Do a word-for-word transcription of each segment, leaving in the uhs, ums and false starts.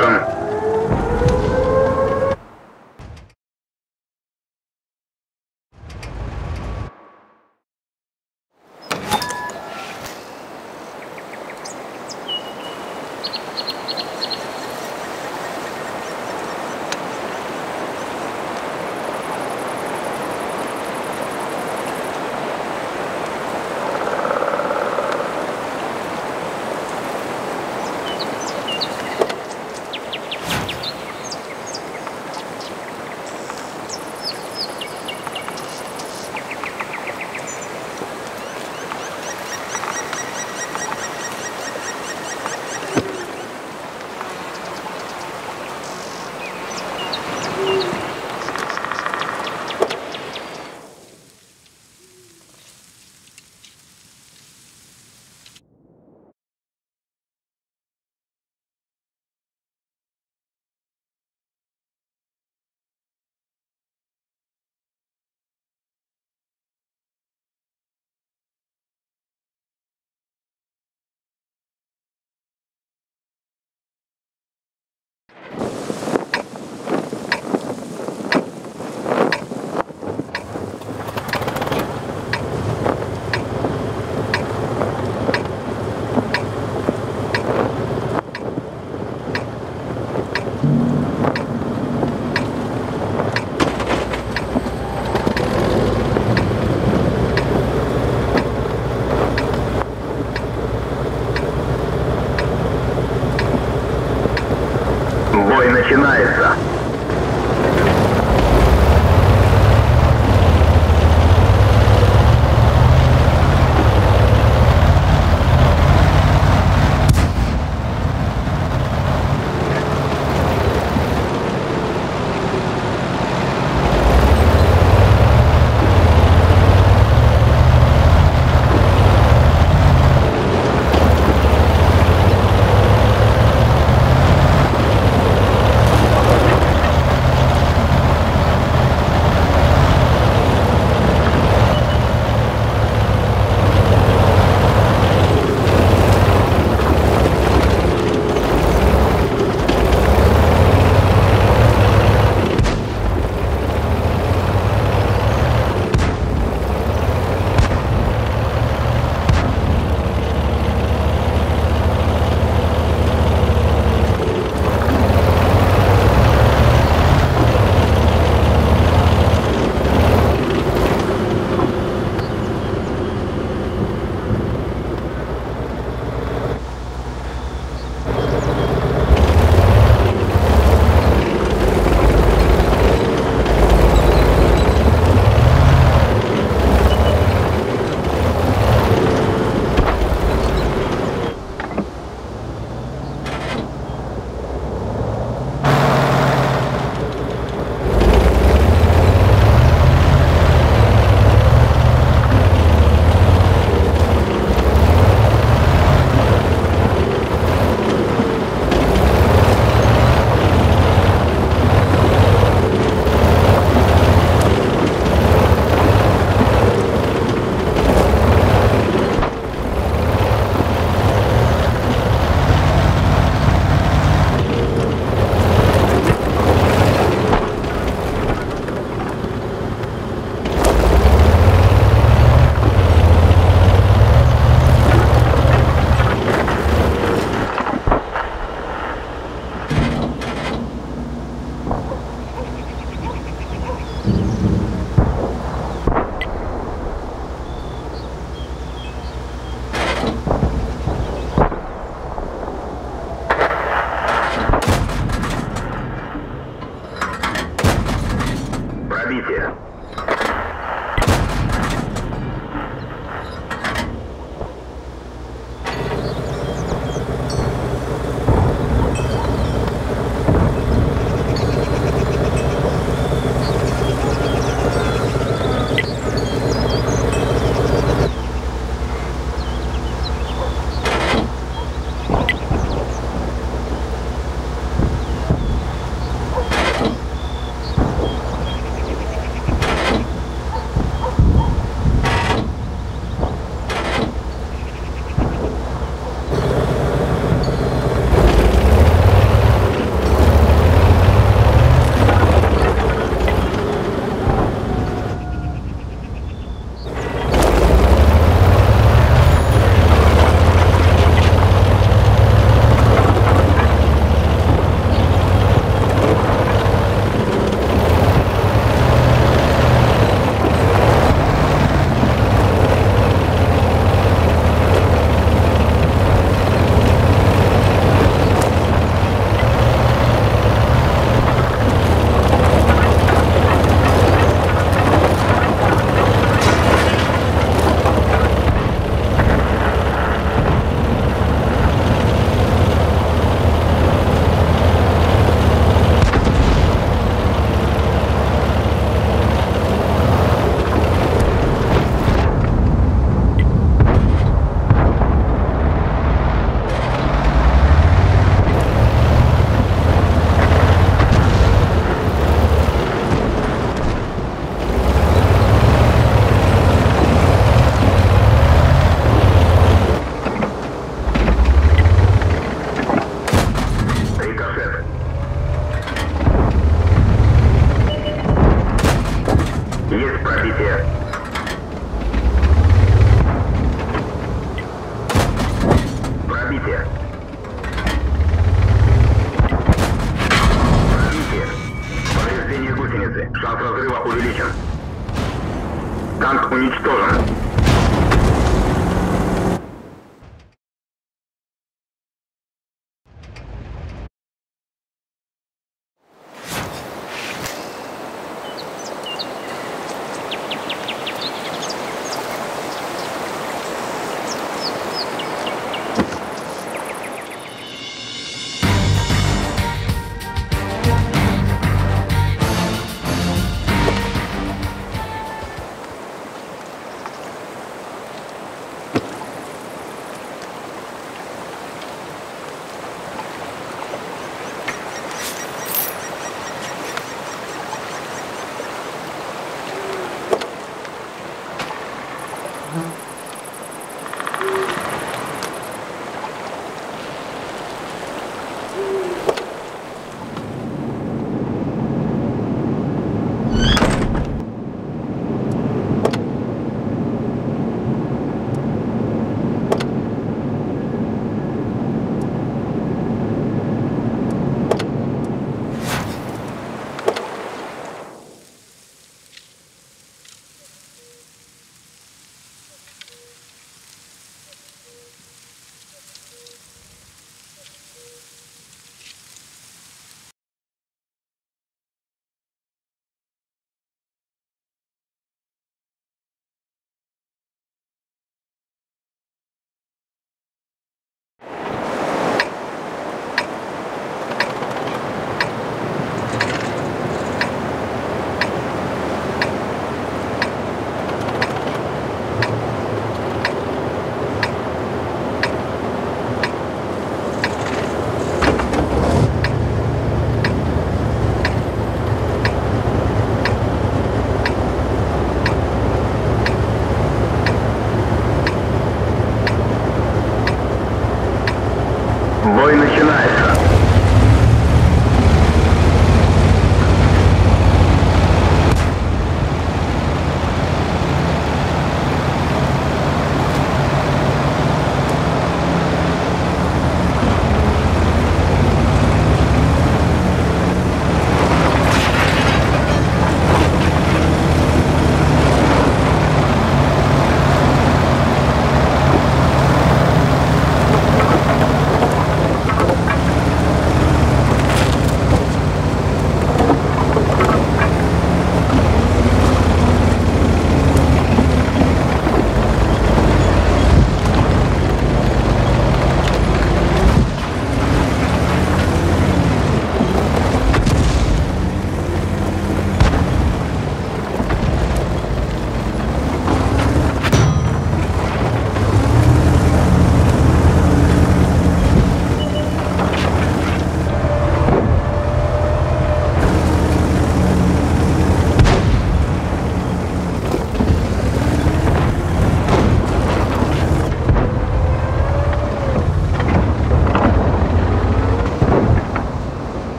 оружием. Шанс разрыва увеличен. Танк уничтожен.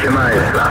начинается.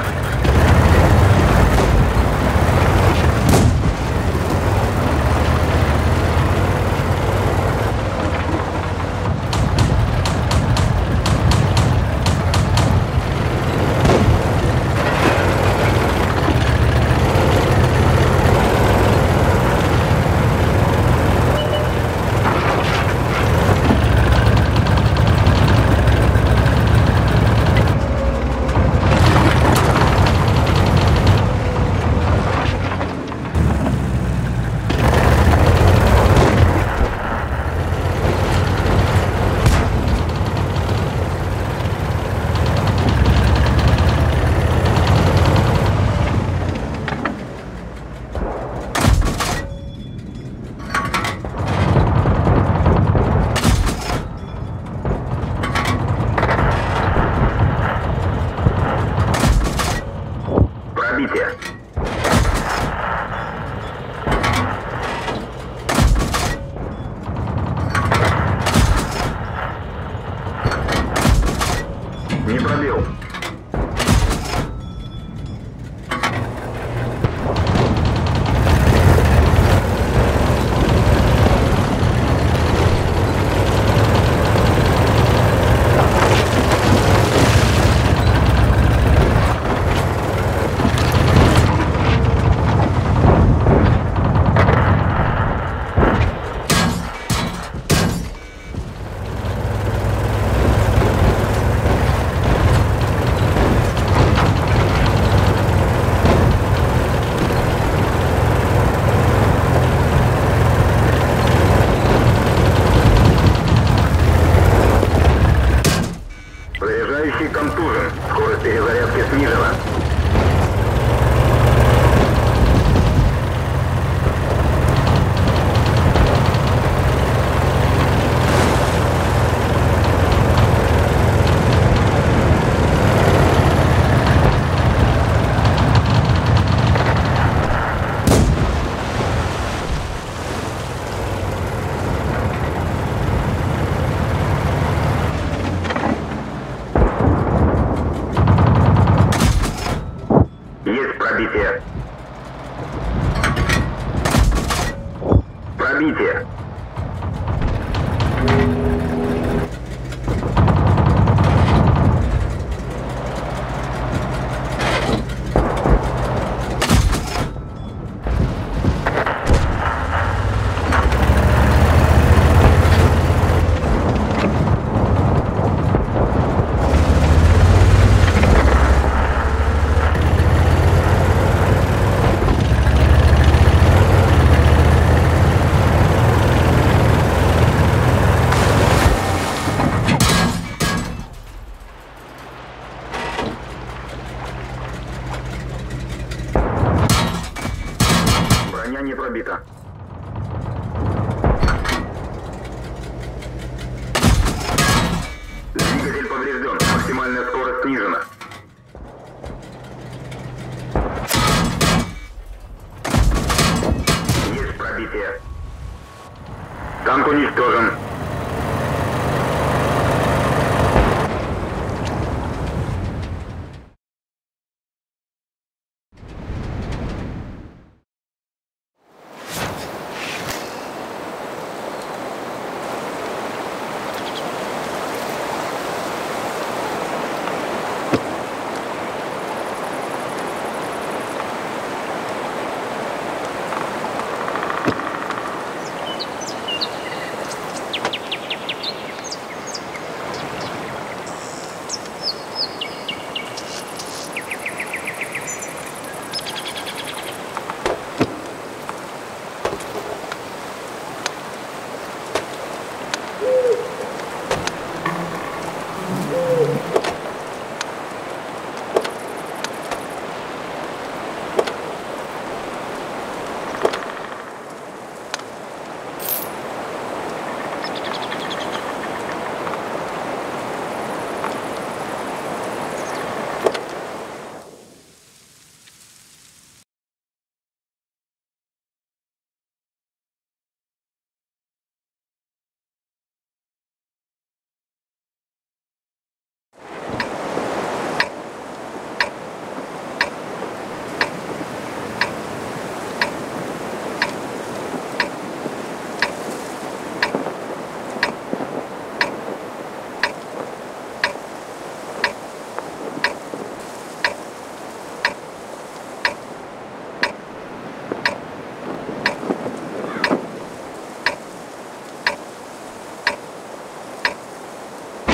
Танк уничтожен.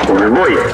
поле боя.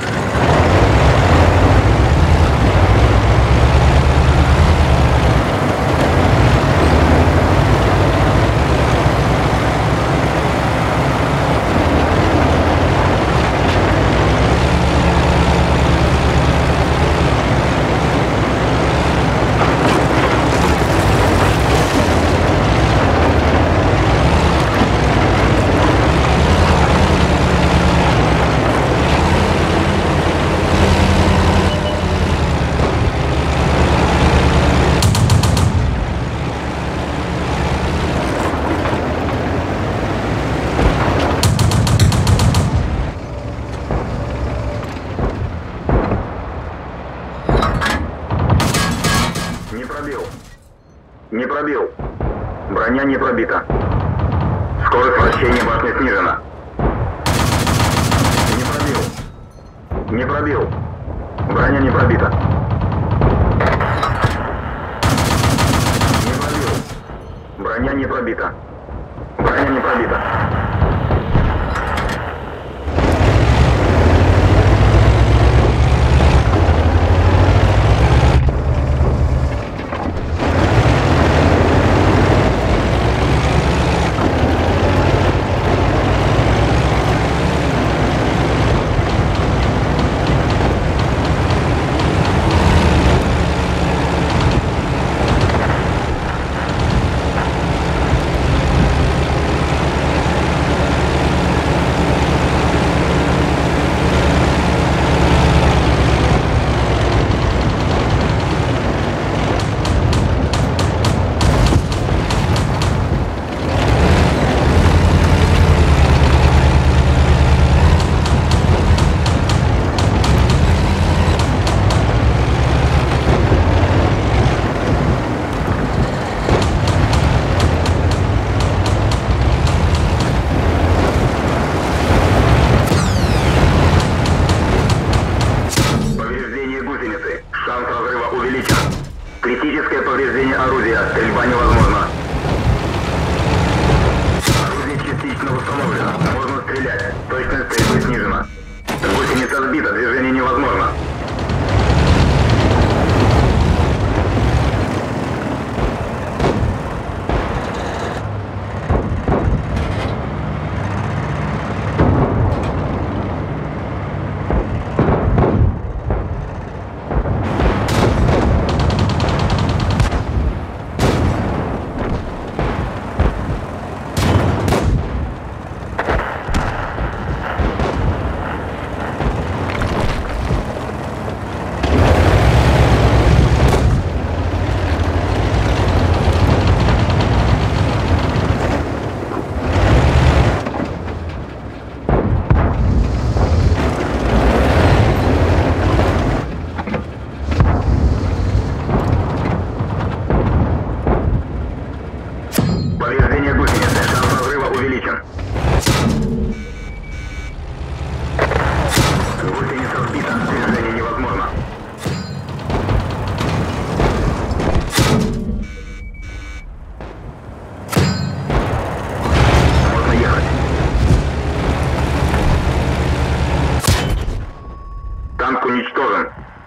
Не пробил. Броня не пробита. Скорость вращения башни снижена. Не пробил. Не пробил. Броня не пробита. Не пробил. Броня не пробита. Броня не пробита. Критическое повреждение орудия. Стрельба невозможна. Орудие частично восстановлено. Можно стрелять. Точность стрельбы снижена. Гусеница сбита. Движение невозможно. Уничтожен.